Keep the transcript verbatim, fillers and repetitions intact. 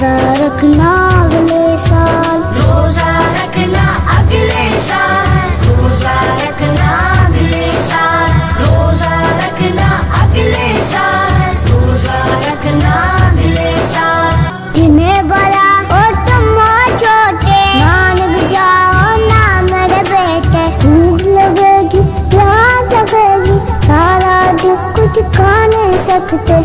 रोजा रखना अगले साल, रोजा रखना अगले साल, रोजा रखना अगले साल, रोजा रखना अगले साल, रोजा रखना अगले साल। इन्हें बड़ा और तुम हो छोटे, मान जाओ ना मेरे बेटे। भूख लगेगी, प्यास लगेगी, सारा दिन कुछ खा नहीं सकते।